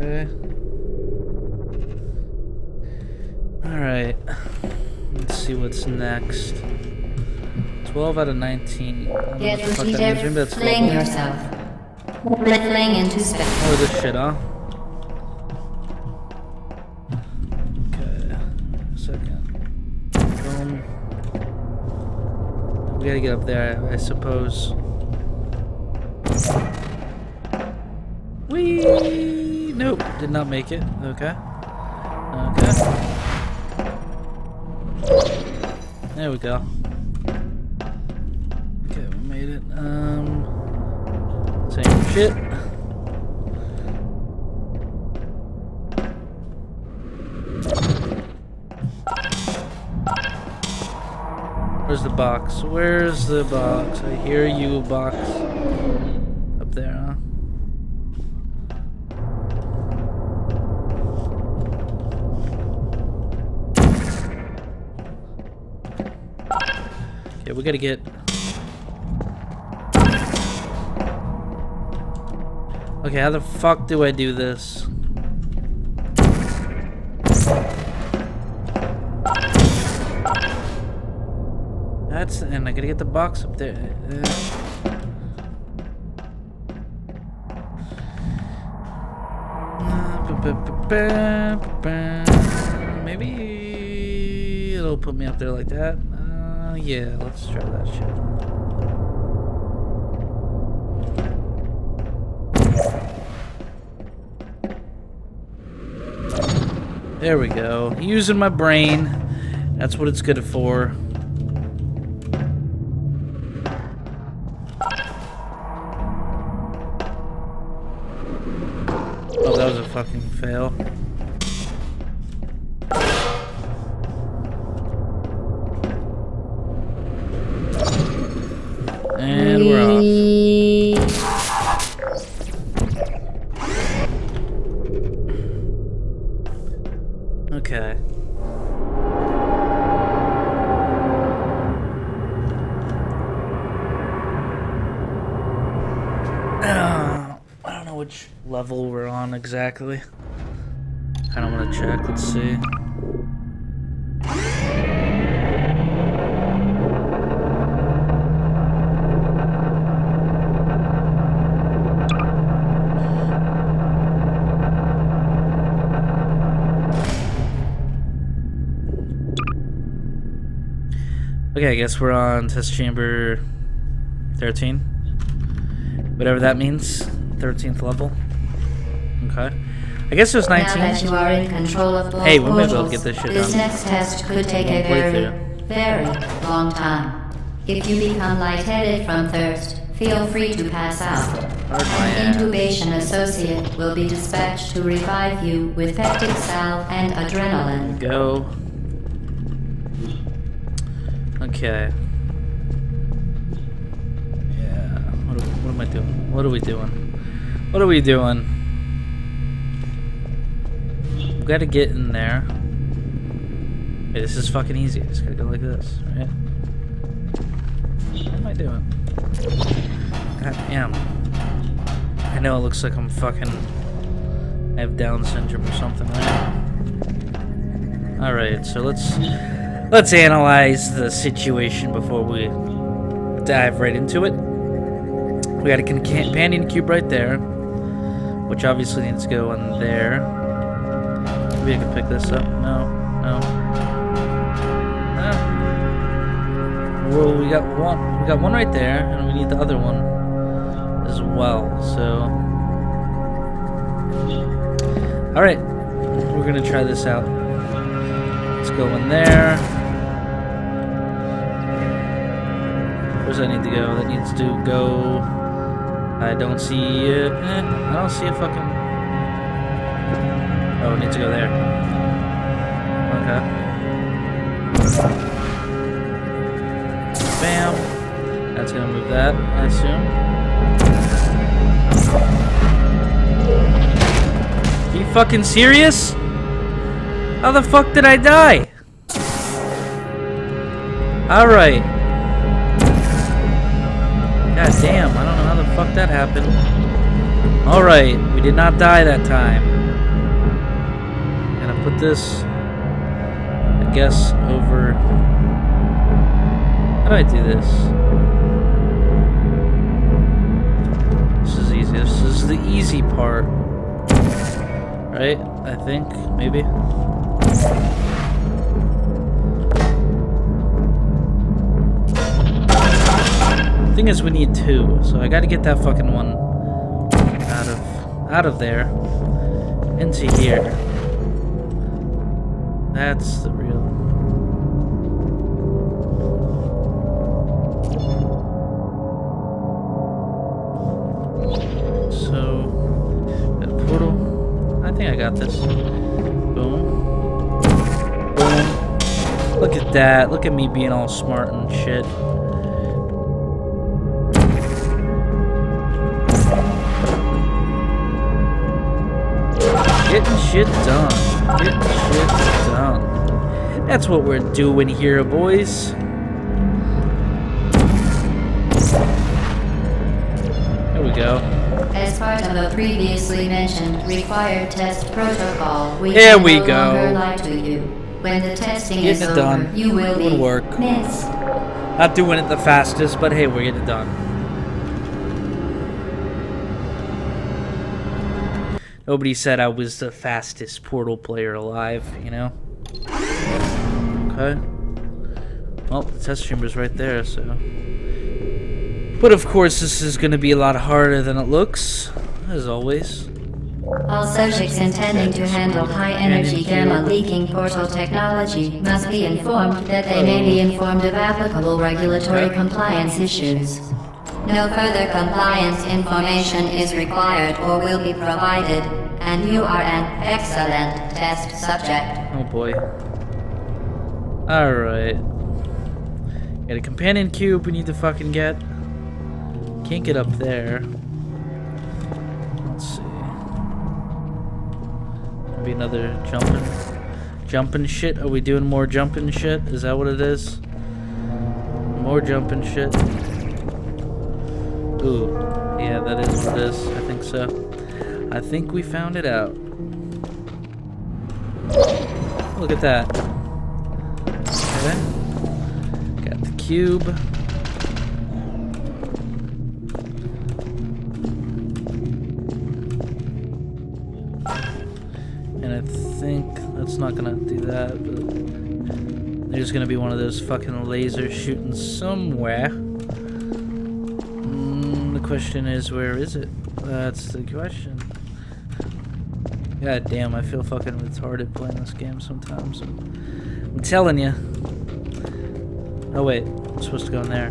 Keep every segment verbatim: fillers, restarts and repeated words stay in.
Okay. Alright. Let's see what's next. twelve out of nineteen. Get into your fling yourself. Fling into space. Oh, this shit, huh? Okay. Second. Boom. We gotta get up there, I suppose. Whee! Nope, did not make it. Okay. Okay. There we go. Okay, we made it. Um, same shit. Where's the box? Where's the box? I hear you, box. Up there, huh? Yeah, we gotta get. Okay, how the fuck do I do this? That's the end. I gotta get the box up there. Uh, maybe it'll put me up there like that. Yeah, let's try that shit. There we go. Using my brain. That's what it's good for. Oh, that was a fucking fail. And we're off. Okay. Uh, I don't know which level we're on exactly. I don't want to check. Let's see. Okay, I guess we're on test chamber thirteen. Whatever that means. thirteenth level. Okay. I guess it was nineteen. Now that you are in control of both hey, we may be able to get this shit this done. This next test could take a very, very long time. If you become lightheaded from thirst, feel free to pass out. An intubation associate will be dispatched to revive you with peptic salve and adrenaline. Go. Okay. Yeah. What, what am I doing? What are we doing? What are we doing? We gotta get in there. Hey, this is fucking easy. I just gotta go like this, right? What am I doing? God damn. I know it looks like I'm fucking. I have Down syndrome or something, right? Alright, so let's. Let's analyze the situation before we dive right into it. We got a companion cube right there, which obviously needs to go in there. Maybe I can pick this up. No, no. No. Well, we got one. We got one right there, and we need the other one as well. So, all right, we're gonna try this out. Let's go in there. Where does that need to go? That needs to go. I don't see it. Eh, I don't see a fucking. Oh, it needs to go there. Okay. Bam. That's gonna move that, I assume. Are you fucking serious? How the fuck did I die? Alright. God damn, I don't know how the fuck that happened. Alright, we did not die that time. put this, I guess, over. How do I do this? This is easy. This is the easy part. Right? I think. Maybe. The thing is, we need two, so I gotta get that fucking one out of out of there into here. That's the real. So, that portal. I think I got this. Boom. Boom. Look at that. Look at me being all smart and shit. Getting shit done. Getting shit done. That's what we're doing here, boys. There we go. As part of a previously mentioned required test protocol, we there can we no go. Longer lie to you. When the testing getting is it over, done. You will be work. Missed. Not doing it the fastest, but hey, we're getting it done. Nobody said I was the fastest Portal player alive, you know? Okay. Well, the test chamber's right there, so... But of course, this is going to be a lot harder than it looks, as always. All subjects intending to handle high-energy gamma-leaking portal technology must be informed that they may be informed of applicable regulatory compliance issues. No further compliance information is required or will be provided, and you are an excellent test subject. Oh boy. Alright. Got a companion cube we need to fucking get. Can't get up there. Let's see. Maybe another jumping. Jumping shit? Are we doing more jumping shit? Is that what it is? More jumping shit. Ooh, yeah, that is what it is. I think so. I think we found it out. Look at that. Okay. Got the cube. And I think that's not gonna do that, but there's gonna be one of those fucking lasers shooting somewhere. Question is, where is it? That's the question. God damn, I feel fucking retarded playing this game sometimes. I'm telling you. Oh wait, I'm supposed to go in there.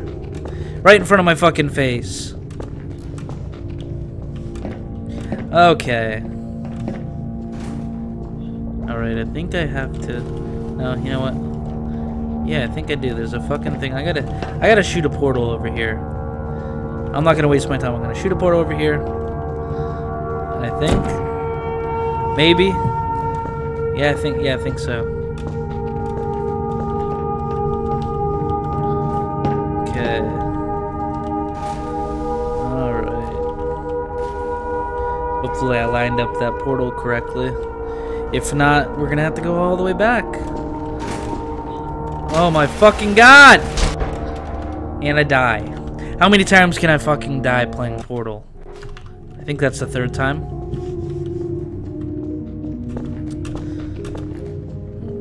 Right in front of my fucking face. Okay. Alright, I think I have to... No, you know what? Yeah, I think I do. There's a fucking thing. I gotta, I gotta shoot a portal over here. I'm not going to waste my time. I'm going to shoot a portal over here. I think. Maybe. Yeah, I think, yeah, I think so. Okay. Alright. Hopefully I lined up that portal correctly. If not, we're going to have to go all the way back. Oh my fucking god! And I die. How many times can I fucking die playing Portal? I think that's the third time.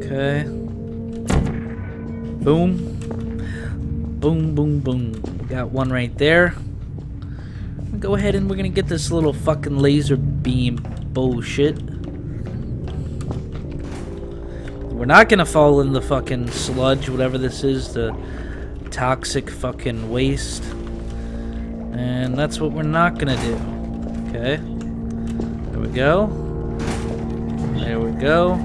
Okay. Boom. Boom, boom, boom. Got one right there. Go ahead and we're gonna get this little fucking laser beam bullshit. We're not gonna fall in the fucking sludge, whatever this is, the toxic fucking waste. And that's what we're not gonna do. Okay. There we go. There we go.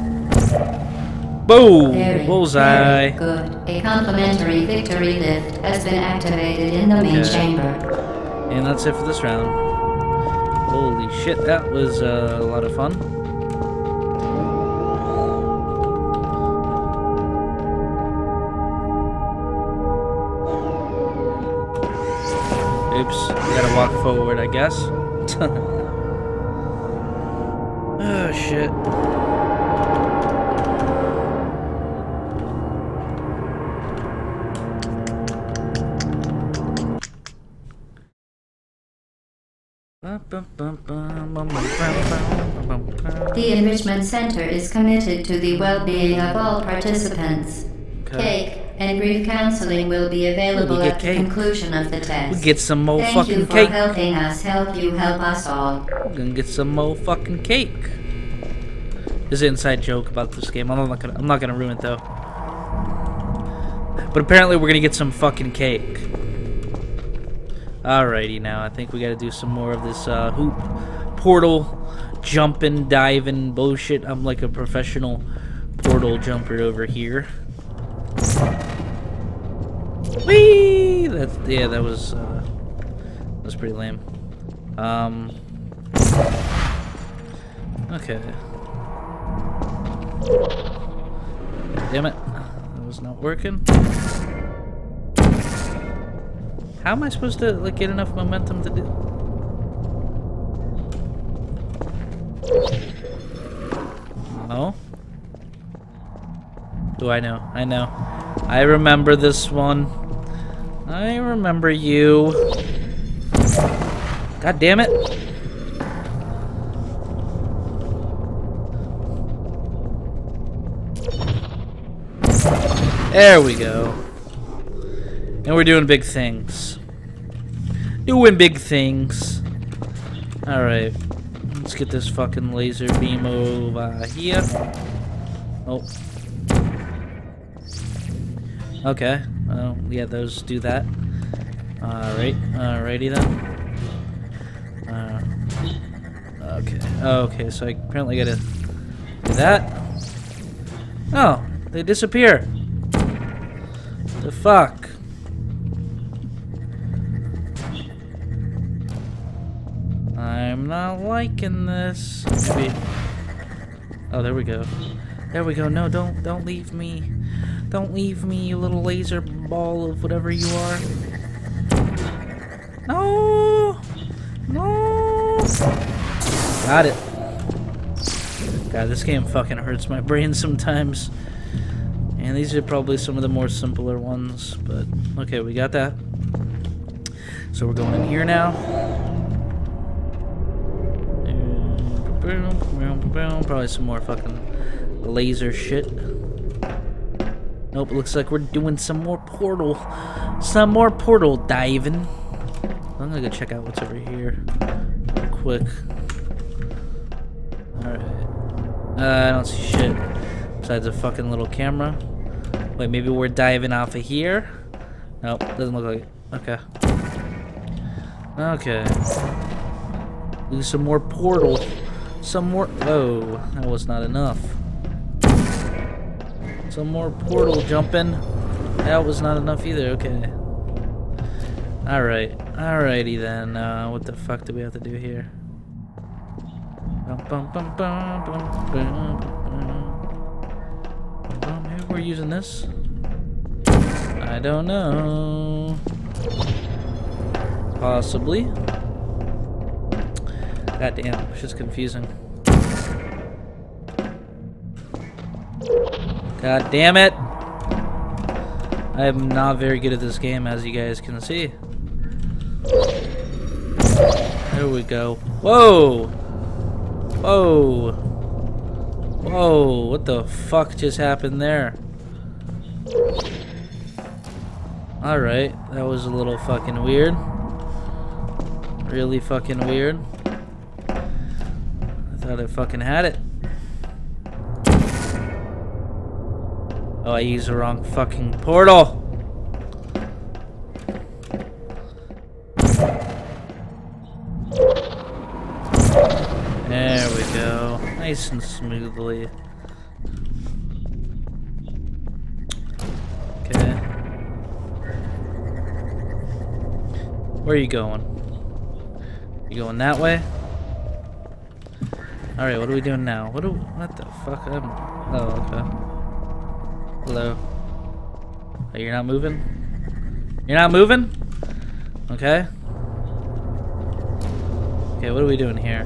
Boom! Very, bullseye. Very good. A complimentary victory lift has been activated in the main okay. chamber. And that's it for this round. Holy shit, that was uh, a lot of fun. Oops, gotta walk forward, I guess. Oh, shit. The Enrichment Center is committed to the well-being of all participants. Okay. Cake and brief counseling will be available at the conclusion of the test. We get some more Thank fucking cake. Thank you for helping us help you help us all. We're gonna get some more fucking cake. There's an inside joke about this game. I'm not gonna, I'm not gonna ruin it though. But apparently we're gonna get some fucking cake. Alrighty now, I think we gotta do some more of this uh, hoop, portal, jumping, diving bullshit. I'm like a professional portal jumper over here. Whee! That's, yeah, that was, uh, that was pretty lame. Um, okay. Damn it, that was not working. How am I supposed to like get enough momentum to do? Oh? Do I know? I know. I remember this one. I remember you. God damn it! There we go. And we're doing big things. Doing big things. Alright. Let's get this fucking laser beam over here. Oh. Okay. Oh, yeah, those do that. Alright. Alrighty then. Uh, okay. Okay, so I apparently gotta do that. Oh, they disappear. The fuck? I'm not liking this. Maybe... Oh, there we go. There we go. No, don't, don't leave me. Don't leave me, you little laser ball of whatever you are. No, no. Got it. God, this game fucking hurts my brain sometimes. And these are probably some of the more simpler ones. But okay, we got that. So we're going in here now. Probably some more fucking laser shit. Nope, it looks like we're doing some more portal. Some more portal diving. I'm gonna go check out what's over here real quick. Alright. Uh, I don't see shit. Besides a fucking little camera. Wait, maybe we're diving off of here? Nope, doesn't look like it. Okay. Okay. Do some more portal. Some more. Oh, that was not enough. Some more portal jumping. That was not enough either. Okay. Alright. Alrighty then. Uh, what the fuck do we have to do here? Maybe we're using this? I don't know. Possibly. God damn, it's just confusing. God damn it! I am not very good at this game, as you guys can see. There we go. Whoa! Whoa! Whoa! What the fuck just happened there? Alright, that was a little fucking weird. Really fucking weird. Thought I fucking had it. Oh, I used the wrong fucking portal. There we go. Nice and smoothly. Okay. Where are you going? You going that way? Alright, what are we doing now? What do- what the fuck? I'm- oh, okay. Hello. Oh, you're not moving? You're not moving? Okay. Okay, what are we doing here?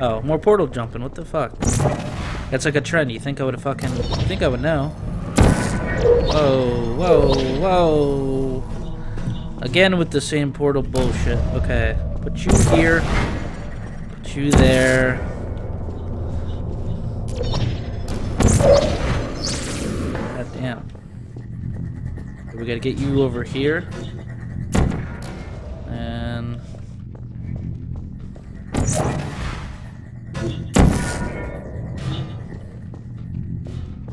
Oh, more portal jumping, what the fuck? That's like a trend, you think I would fucking- you think I would know. Whoa, whoa, whoa! Again with the same portal bullshit, okay. Put you here. Put you there. God damn. We gotta get you over here. And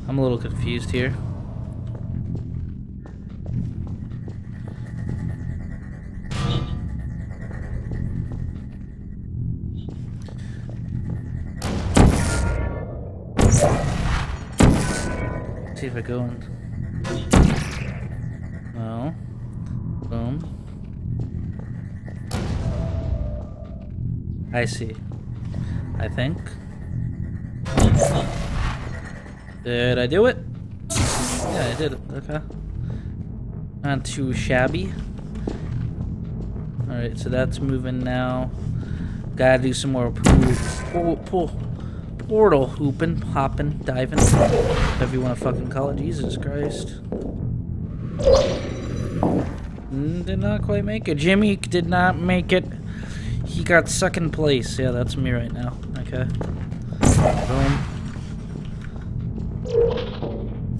I'm a little confused here. See if I go and no, boom. I see. I think. Did I do it? Yeah, I did it. Okay. Not too shabby. All right, so that's moving now. Gotta do some more pull, pull, pull. Portal hooping, hopping, diving, whatever you want to fucking call it. Jesus Christ. Did not quite make it. Jimmy did not make it. He got second place. Yeah, that's me right now. Okay. Boom.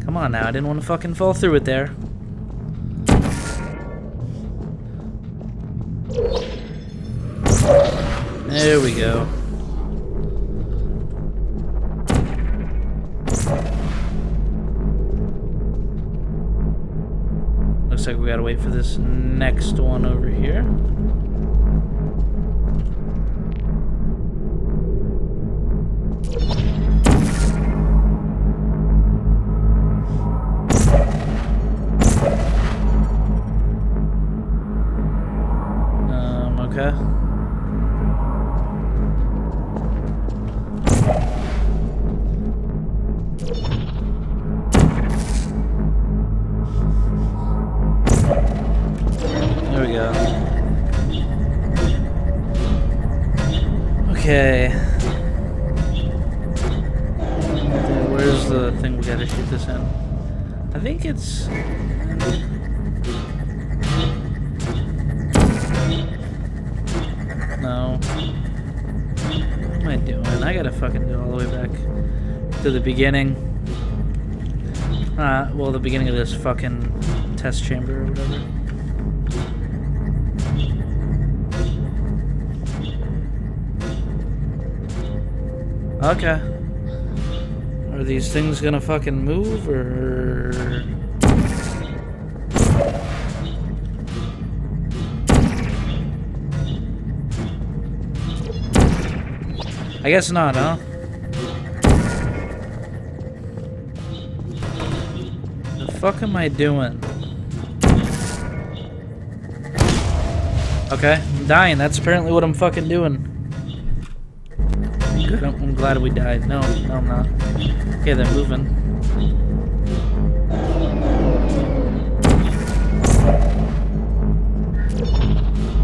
Come on now. I didn't want to fucking fall through it there. There we go. Looks like we gotta wait for this next one over here. Um, okay. Okay. Where's the thing we gotta shoot this in? I think it's... No. What am I doing? I gotta fucking go all the way back to the beginning. Uh, well, the beginning of this fucking test chamber or whatever. Okay. Are these things gonna fucking move, or...? I guess not, huh? The fuck am I doing? Okay, I'm dying. That's apparently what I'm fucking doing. I'm glad we died. No, no, I'm not. Okay, they're moving.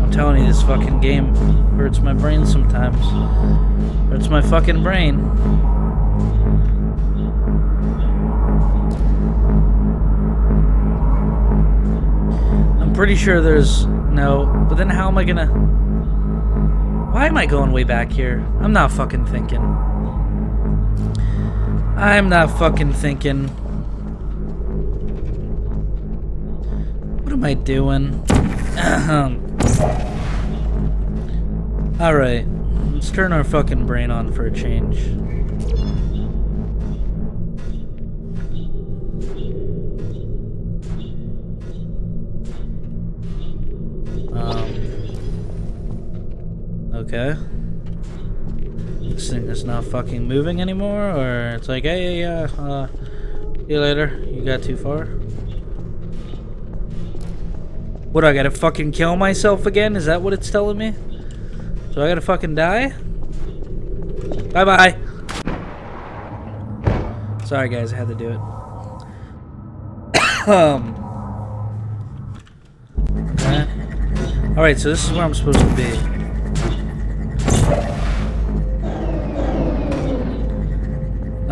I'm telling you, this fucking game hurts my brain sometimes. Hurts my fucking brain. I'm pretty sure there's no... But then how am I gonna... Why am I going way back here? I'm not fucking thinking. I'm not fucking thinking. What am I doing? Alright. Let's turn our fucking brain on for a change. Okay. This thing is not fucking moving anymore, or it's like, hey, yeah, uh, uh, see you later. You got too far. What, I gotta fucking kill myself again? Is that what it's telling me? So I gotta fucking die? Bye bye! Sorry, guys, I had to do it. um. Okay. Alright, so this is where I'm supposed to be.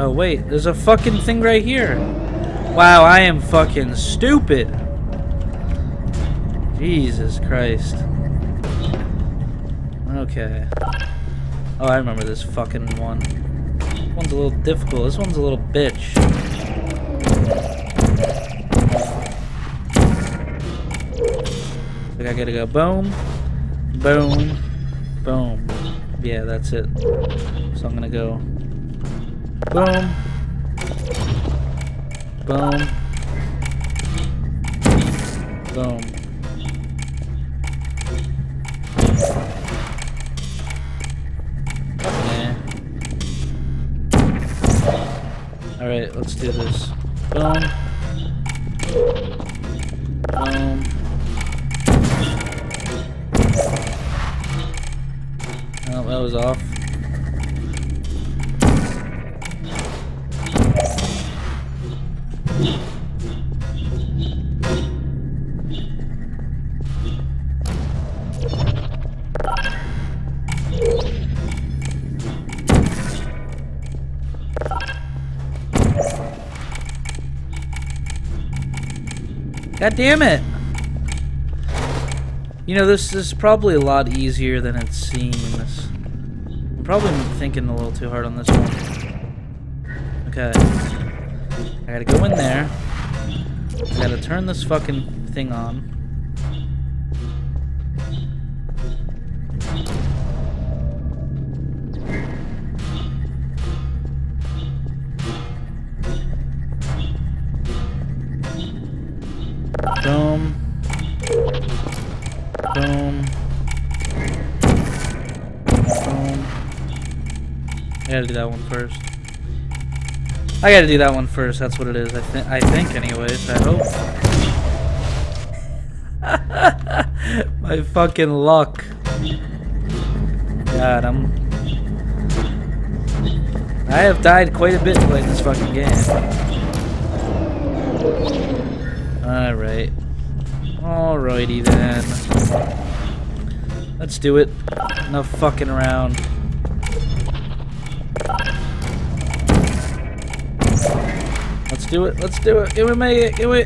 Oh wait, there's a fucking thing right here. Wow, I am fucking stupid. Jesus Christ. Okay. Oh, I remember this fucking one. This one's a little difficult. This one's a little bitch. I think I gotta go boom, boom, boom. Yeah, that's it. So I'm gonna go boom, boom, boom. Yeah. Alright, let's do this. Boom. Boom. Oh, that was off. God damn it! You know, this is probably a lot easier than it seems. I'm probably thinking a little too hard on this one. Okay. I gotta go in there. I gotta turn this fucking thing on. Boom. Boom. Boom. I gotta do that one first. I gotta do that one first, that's what it is, I, th I think anyways, I hope. My fucking luck. God, I'm... I have died quite a bit playing this fucking game. Alright. Alrighty then. Let's do it. No fucking around. Let's do it. Let's do it. Can we make it? Can we? Yeah,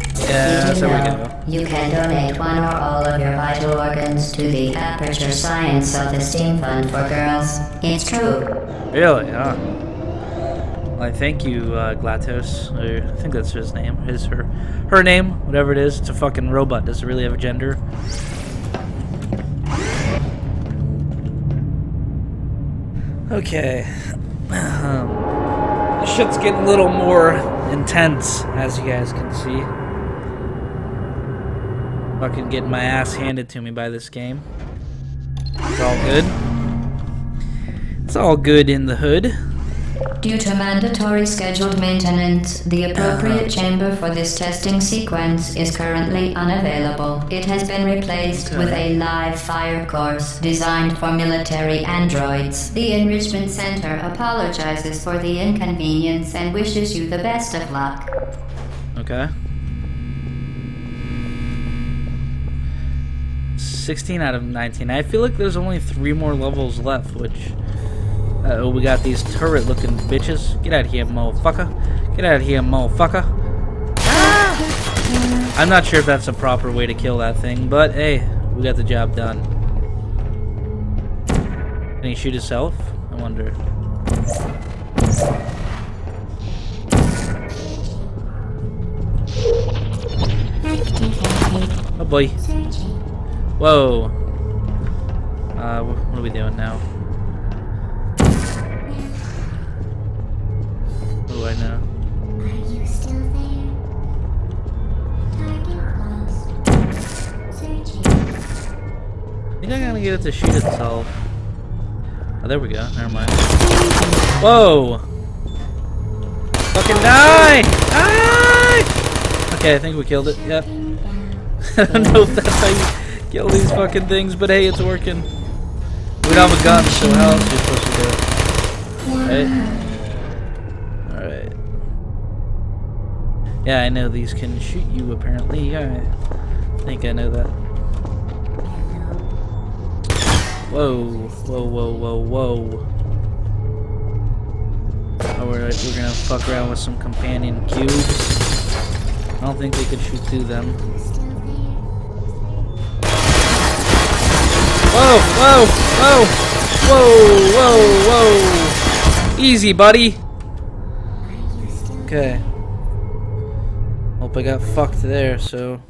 that's how we go. You can donate one or all of your vital organs to the Aperture Science of the Steam Fund for Girls. It's true. Really? Huh? I thank you, uh, GLaDOS, or I think that's his name, his, her, her name, whatever it is. It's a fucking robot. Does it really have a gender? Okay. Um, this shit's getting a little more intense, as you guys can see. Fucking getting my ass handed to me by this game. It's all good. It's all good in the hood. Due to mandatory scheduled maintenance, the appropriate chamber for this testing sequence is currently unavailable. It has been replaced okay. with a live fire course designed for military androids. The Enrichment Center apologizes for the inconvenience and wishes you the best of luck. Okay. sixteen out of nineteen. I feel like there's only three more levels left, which... Uh oh, we got these turret looking bitches. Get out of here, motherfucker. Get out of here, motherfucker. Ah! I'm not sure if that's a proper way to kill that thing, but hey, we got the job done. Can he shoot himself? I wonder. Oh boy. Whoa. Uh, what are we doing now? I know. Are you still there? You're not gonna get it to shoot itself. Oh, there we go. Never mind. Whoa! Fucking die! Die! Okay, I think we killed it. Yep. I don't know if that's how you kill these fucking things, but hey, it's working. We don't have a gun, so how else are you supposed to do it? Right? Alright. Yeah, I know these can shoot you apparently. Yeah, I think I know that. Whoa, whoa, whoa, whoa, whoa. Oh, we're, we're gonna fuck around with some companion cubes. I don't think we could shoot through them. Whoa, whoa! Whoa! Whoa! Whoa! Whoa! Easy, buddy. Okay. Hope I got fucked there. So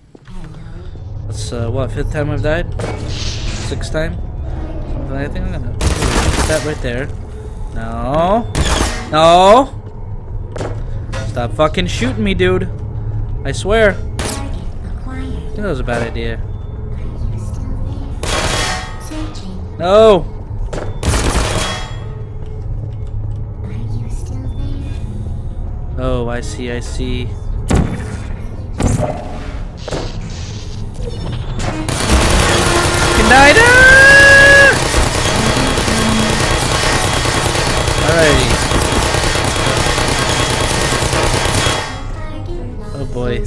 that's uh, what, fifth time I've died? Sixth time? Something. I think I'm gonna put that right there. No. No. Stop fucking shooting me, dude. I swear. I think that was a bad idea. No! Oh, I see, I see. Can I die? Alrighty. Oh boy.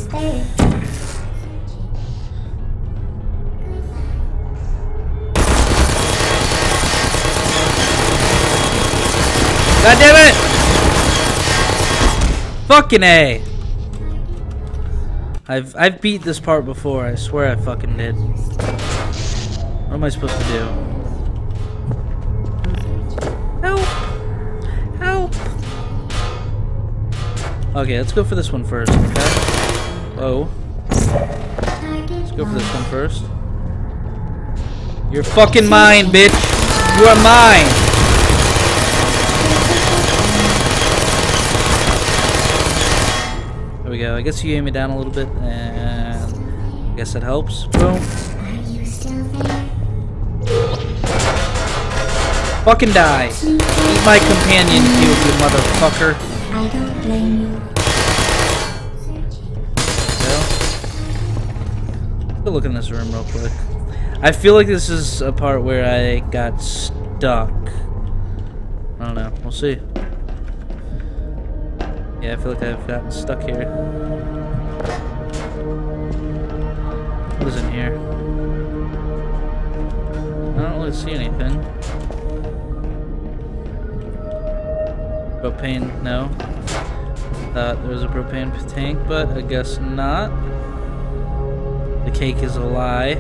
God damn it! Fucking A! I've I've beat this part before, I swear I fucking did. What am I supposed to do? Help! Help! Okay, let's go for this one first, okay? Whoa. Let's go for this one first. You're fucking mine, bitch! You are mine! There we go. I guess you aim me down a little bit, and I guess that helps. Boom. Fucking die. Eat my companion, you, you motherfucker. I don't blame you. Let's go look in this room real quick. I feel like this is a part where I got stuck. I don't know. We'll see. Yeah, I feel like I've gotten stuck here. What is in here? I don't really see anything. Propane, no. Thought there was a propane tank, but I guess not. The cake is a lie.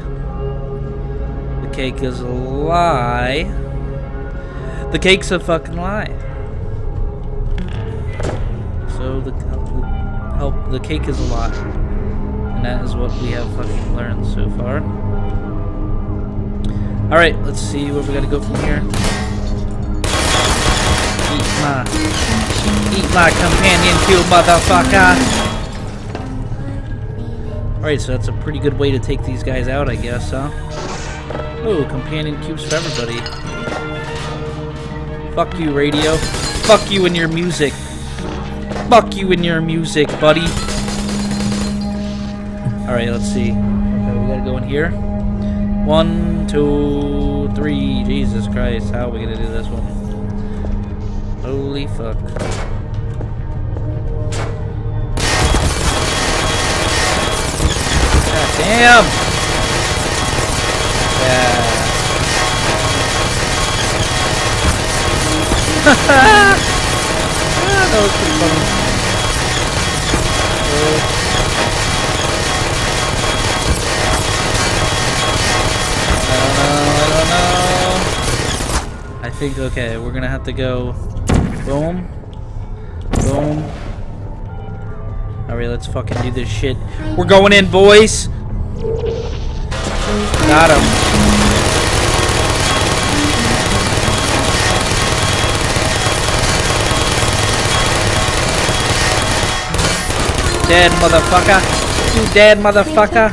The cake is a lie. The cake's a fucking lie. So the help, the cake is a lot, and that is what we have fucking learned so far. All right, let's see where we gotta go from here. Eat my, eat my companion, you motherfucker! All right, so that's a pretty good way to take these guys out, I guess, huh? Oh, companion cubes for everybody. Fuck you, radio. Fuck you and your music. Fuck you in your music, buddy. Alright, let's see. Okay, we gotta go in here. One, two, three. Jesus Christ, how are we gonna do this one? Holy fuck. God damn! Yeah. Ah, that was pretty funny. I think, okay, we're gonna have to go boom, boom. Alright, let's fucking do this shit. We're going in, boys! Got him. Dead, motherfucker. You dead, motherfucker.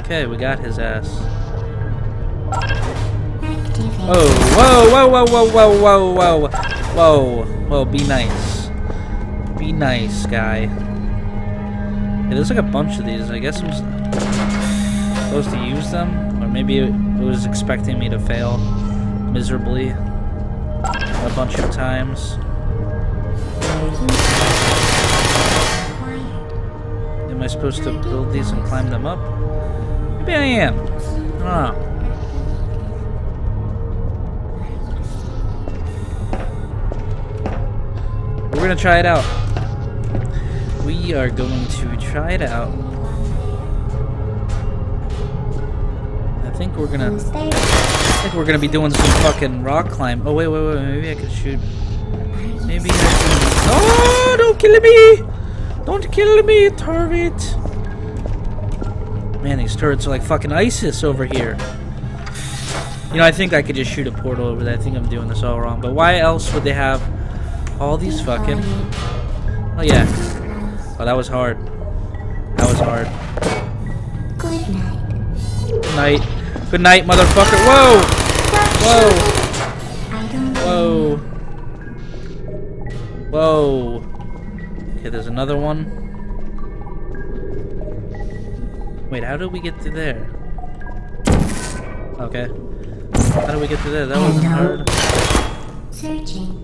Okay, we got his ass. Whoa, whoa, whoa, whoa, whoa, whoa, whoa, whoa, whoa, whoa, be nice. Be nice, guy. Yeah, there's like a bunch of these. I guess I'm supposed to use them, or maybe it was expecting me to fail miserably a bunch of times. Am I supposed to build these and climb them up? Maybe I am. I don't know. We're gonna try it out. We are going to try it out. I think we're gonna. Looks like we're gonna be doing some fucking rock climb. Oh wait, wait, wait, maybe I can shoot. Maybe I can... Oh, don't kill me! Don't kill me, turret! Man, these turrets are like fucking ISIS over here. You know, I think I could just shoot a portal over there. I think I'm doing this all wrong. But why else would they have all these fucking... Oh, yeah. Oh, that was hard. That was hard. Good night. Good night. Good night, motherfucker. Whoa! Whoa! Whoa. Whoa. Okay, there's another one. Wait, how did we get through there? Okay. How do we get to there? That wasn't hard. Searching.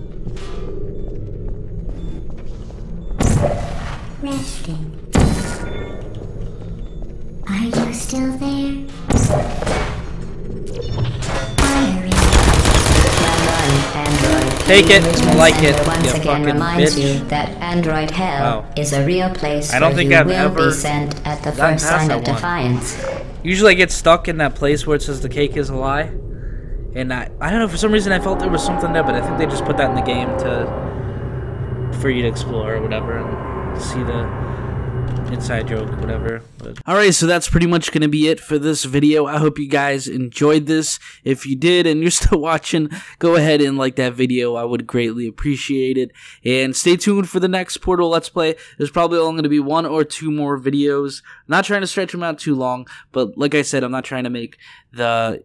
Resting. Are you still there? Firing. Take it, like it, you fucking bitch. That Android hell wow. is a real place I don't think I've ever sent at the first sign of defiance. Usually I get stuck in that place where it says the cake is a lie. And I, I don't know, for some reason I felt there was something there, but I think they just put that in the game to, for you to explore or whatever and see the inside joke, whatever. But. All right, so that's pretty much going to be it for this video. I hope you guys enjoyed this. If you did and you're still watching, go ahead and like that video. I would greatly appreciate it. And stay tuned for the next Portal Let's Play. There's probably only going to be one or two more videos. I'm not trying to stretch them out too long, but like I said, I'm not trying to make the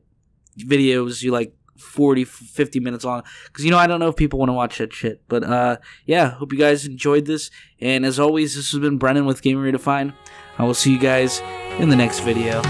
videos you like forty, fifty minutes long, because you know I don't know if people want to watch that shit, but uh yeah, hope you guys enjoyed this, and as always, this has been Brennan with Gaming Redefined. I will see you guys in the next video.